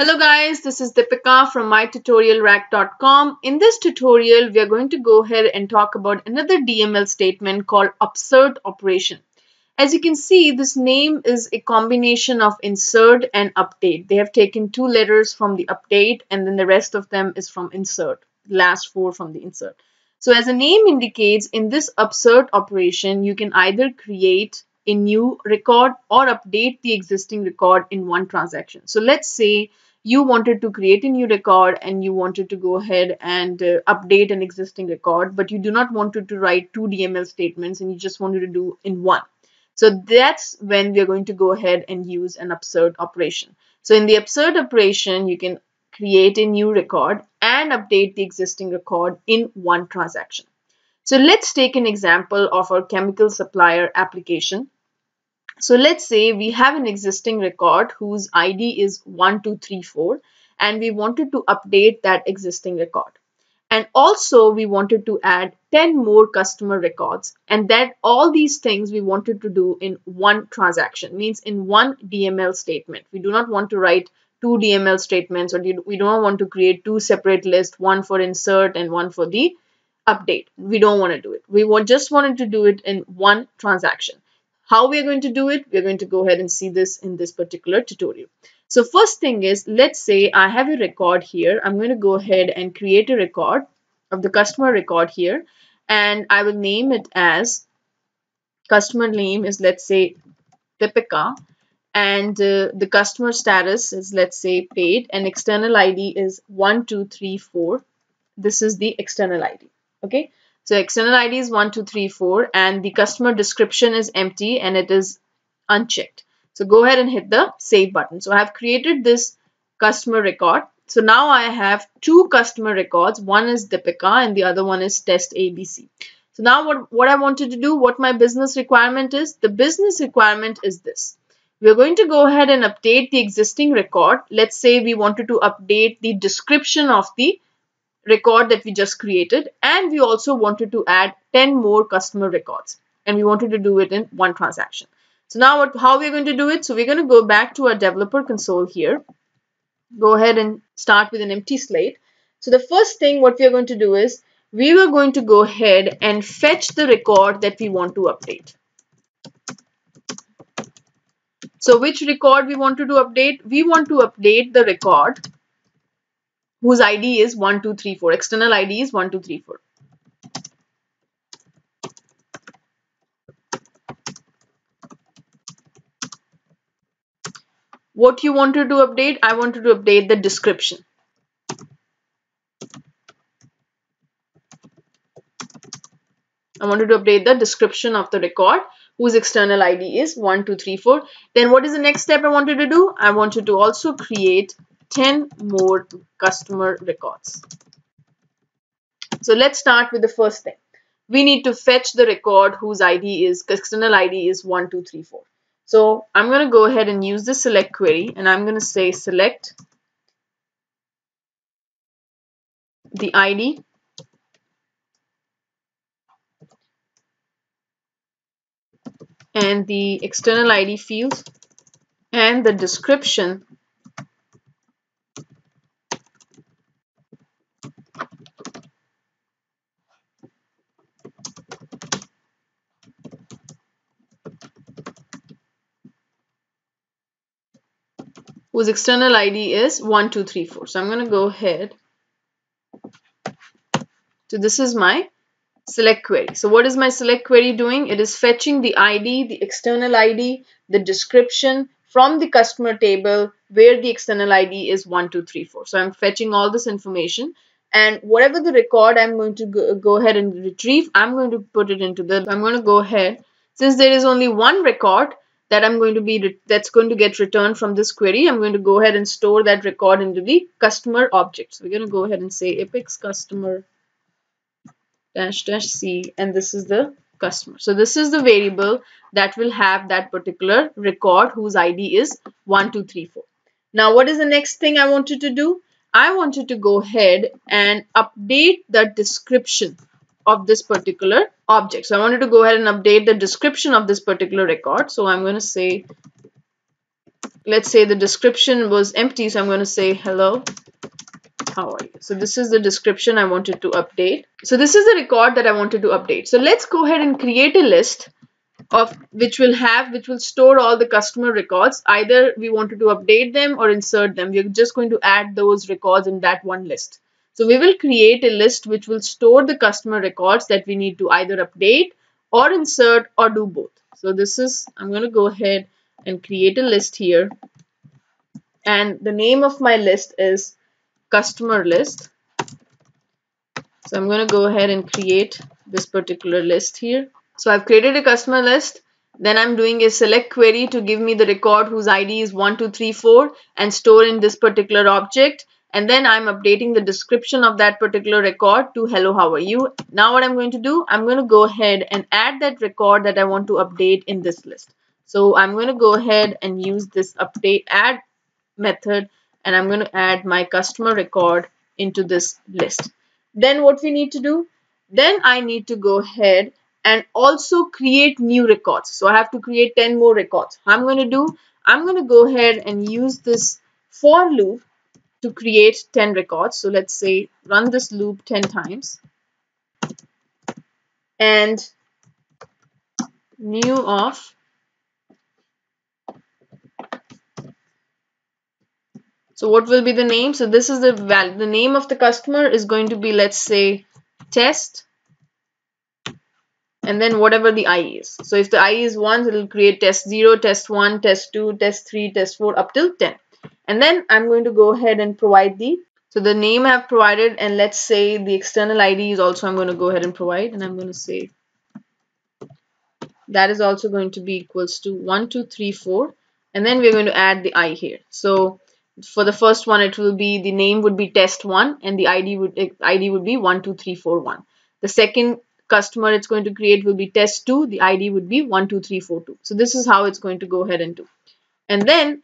Hello guys, this is Deepika from MyTutorialRack.com. In this tutorial, we are going to go ahead and talk about another DML statement called UPSERT operation. As you can see, this name is a combination of insert and update. They have taken two letters from the update and then the rest of them is from insert, last four from the insert. So as the name indicates, in this UPSERT operation, you can either create a new record or update the existing record in one transaction. So let's say you wanted to create a new record and you wanted to go ahead and update an existing record, but you do not want to write two DML statements and you just wanted to do in one. So that's when we're going to go ahead and use an UPSERT operation. So in the UPSERT operation, you can create a new record and update the existing record in one transaction. So let's take an example of our chemical supplier application. So let's say we have an existing record whose ID is 1234 and we wanted to update that existing record. And also we wanted to add 10 more customer records, and that all these things we wanted to do in one transaction, means in one DML statement. We do not want to write two DML statements, or we don't want to create two separate lists, one for insert and one for the update. We don't want to do it. We just wanted to do it in one transaction. How we are going to do it, we're going to go ahead and see this in this particular tutorial. So first thing is, let's say I have a record here. I'm going to go ahead and create a record of the customer record here. And I will name it as, customer name is, let's say, Tipika. And the customer status is, let's say, paid. And external ID is 1234. This is the external ID. Okay. So external ID is 1234 and the customer description is empty and it is unchecked. So go ahead and hit the save button. So I have created this customer record. So now I have two customer records. One is Deepika and the other one is TestABC. So now what I wanted to do, what my business requirement is, the business requirement is this. We're going to go ahead and update the existing record. Let's say we wanted to update the description of the record that we just created, and we also wanted to add 10 more customer records, and we wanted to do it in one transaction. So now how we're going to do it, so we're going to go back to our developer console here, go ahead and start with an empty slate. So the first thing what we're going to do is, we were going to go ahead and fetch the record that we want to update. So which record we wanted to update? We want to update the record whose ID is 1234, external ID is 1234. What you wanted to update? I wanted to update the description. I wanted to update the description of the record whose external ID is 1234. Then what is the next step I wanted to do? I wanted to also create 10 more customer records. So let's start with the first thing. We need to fetch the record whose ID is, external ID is 1234. So I'm going to go ahead and use the select query, and I'm going to say select the ID and the external ID field and the description whose external ID is 1234. So I'm going to go ahead. So this is my select query. So what is my select query doing? It is fetching the ID, the external ID, the description from the customer table where the external ID is 1234. So I'm fetching all this information, and whatever the record I'm going to go ahead and retrieve, I'm going to put it into the, I'm going to go ahead, since there is only one record that I'm going to be, that's going to get returned from this query. I'm going to go ahead and store that record into the customer object. So we're going to go ahead and say apex customer --c, and this is the customer. So this is the variable that will have that particular record whose ID is 1234. Now, what is the next thing I wanted to do? I wanted to go ahead and update the description of this particular object. So I wanted to go ahead and update the description of this particular record. So I'm going to say Let's say the description was empty, so I'm going to say hello, how are you? So this is the description I wanted to update. So this is the record that I wanted to update. So let's go ahead and create a list of which will store all the customer records. Either we wanted to update them or insert them. We're just going to add those records in that one list. So we will create a list which will store the customer records that we need to either update or insert or do both. So this is, I'm going to go ahead and create a list here. And the name of my list is customer list. So I'm going to go ahead and create this particular list here. So I've created a customer list. Then I'm doing a select query to give me the record whose ID is 1234 and store in this particular object. And then I'm updating the description of that particular record to hello, how are you? Now what I'm going to do, I'm going to go ahead and add that record that I want to update in this list. So I'm going to go ahead and use this update add method, and I'm going to add my customer record into this list. Then what we need to do, then I need to go ahead and also create new records. So I have to create 10 more records. I'm going to go ahead and use this for loop to create 10 records. So let's say run this loop 10 times and new of. So what will be the name? So this is the name of the customer is going to be, let's say, test, and then whatever the I is. So if the I is 1, it will create test 0, test 1, test 2, test 3, test 4 up till 10. And then I'm going to go ahead and provide the name I've provided, and let's say the external ID is also, I'm going to go ahead and provide, and I'm going to say that is also going to be equals to 1234, and then we're going to add the I here. So for the first one, it will be, the name would be test 1 and the ID would be 12341. The second customer it's going to create will be test 2, the ID would be 12342. So this is how it's going to go ahead and do. And then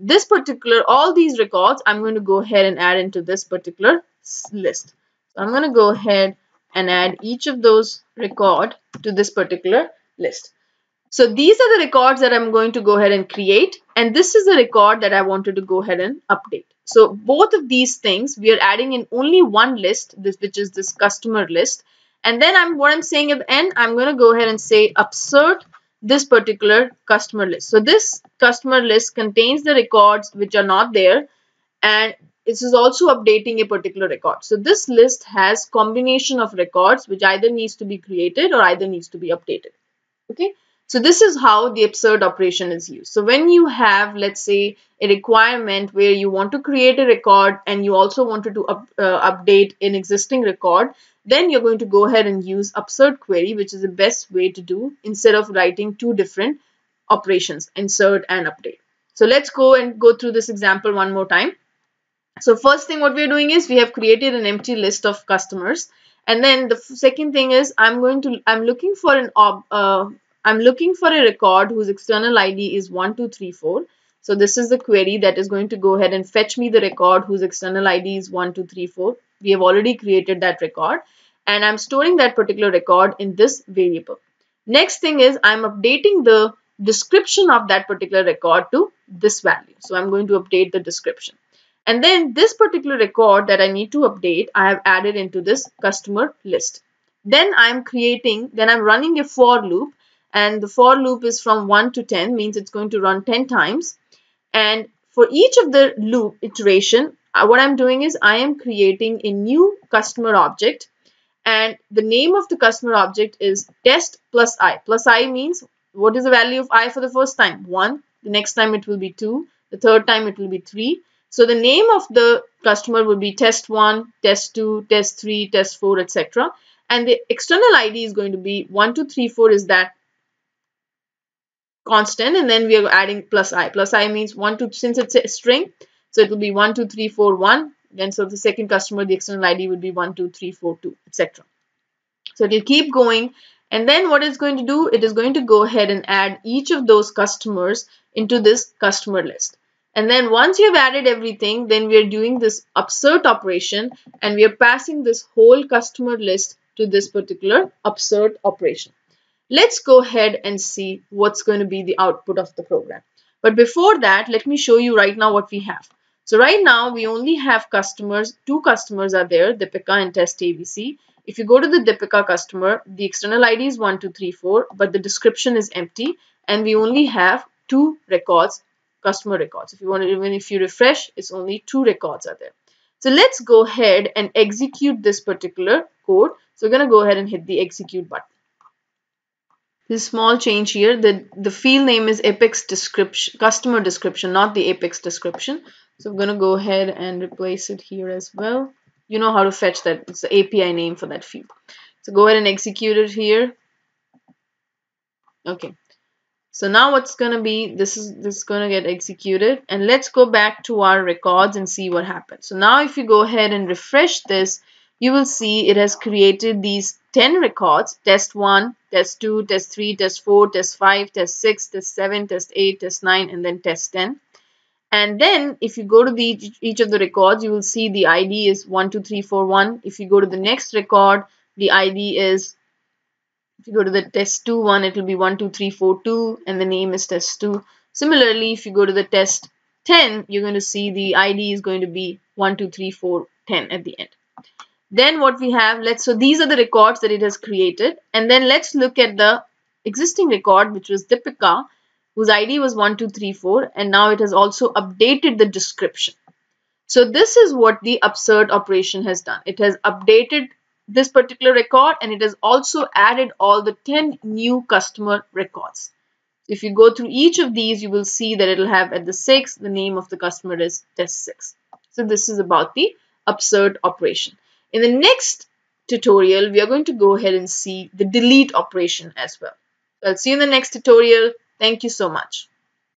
this particular, all these records, I'm going to go ahead and add into this particular list. So I'm going to go ahead and add each of those record to this particular list. So these are the records that I'm going to go ahead and create, and this is the record that I wanted to go ahead and update. So both of these things we are adding in only one list, this, which is this customer list. And then what I'm saying at the end, I'm going to go ahead and say UPSERT this particular customer list. So this customer list contains the records which are not there, and this is also updating a particular record. So this list has combination of records which either needs to be created or either needs to be updated. Okay, so this is how the UPSERT operation is used. So when you have, let's say, a requirement where you want to create a record and you also wanted to update an existing record, then you're going to go ahead and use UPSERT query, which is the best way to do instead of writing two different operations, insert and update. So let's go through this example one more time. So first thing what we're doing is we have created an empty list of customers. And then the second thing is I'm looking for a record whose external ID is 1234. So this is the query that is going to go ahead and fetch me the record whose external ID is 1234. We have already created that record, and I'm storing that particular record in this variable. Next thing is I'm updating the description of that particular record to this value. So I'm going to update the description. And then this particular record that I need to update, I have added into this customer list. Then I'm running a for loop, and the for loop is from 1 to 10, means it's going to run 10 times. And for each of the loop iteration, what I'm doing is I am creating a new customer object, and the name of the customer object is test plus I. Plus I means what is the value of I for the first time? 1. The next time it will be 2. The third time it will be 3. So the name of the customer will be test 1, test 2, test 3, test 4, etc. And the external ID is going to be 1234 is that constant, and then we are adding plus I. Plus I means 1, 2, since it's a string, so it will be 1, 2, 3, 4, 1. Then so the second customer, the external ID would be 1, 2, 3, 4, 2, etc. So it will keep going. And then what it's going to do, it is going to go ahead and add each of those customers into this customer list. And then once you have added everything, then we are doing this UPSERT operation, and we are passing this whole customer list to this particular UPSERT operation. Let's go ahead and see what's going to be the output of the program. But before that, let me show you right now what we have. So right now we only have customers. Two customers are there, Deepika and TestABC. If you go to the Deepika customer, the external ID is 1234, but the description is empty, and we only have two records, customer records. If you want to, even if you refresh, it's only two records are there. So let's go ahead and execute this particular code. So we're going to go ahead and hit the execute button. This small change here, the field name is Apex description, customer description, not the Apex description. So I'm going to go ahead and replace it here as well. You know how to fetch that. It's the API name for that field. So go ahead and execute it here. Okay. So now what's going to be, this is going to get executed. And let's go back to our records and see what happens. So now if you go ahead and refresh this, you will see it has created these 10 records, test 1, test 2, test 3, test 4, test 5, test 6, test 7, test 8, test 9, and then test 10. And then if you go to each of the records, you will see the ID is 12341. If you go to the next record, the ID is, if you go to the test 2 one, it will be 12342, and the name is test 2. Similarly, if you go to the test 10, you're going to see the ID is going to be 12341 at the end. Then what we have, so these are the records that it has created. And then let's look at the existing record, which was Deepika, whose ID was 1234. And now it has also updated the description. So this is what the UPSERT operation has done. It has updated this particular record, and it has also added all the 10 new customer records. If you go through each of these, you will see that it'll have at the 6, the name of the customer is test 6. So this is about the UPSERT operation. In the next tutorial, we are going to go ahead and see the delete operation as well. I'll see you in the next tutorial. Thank you so much.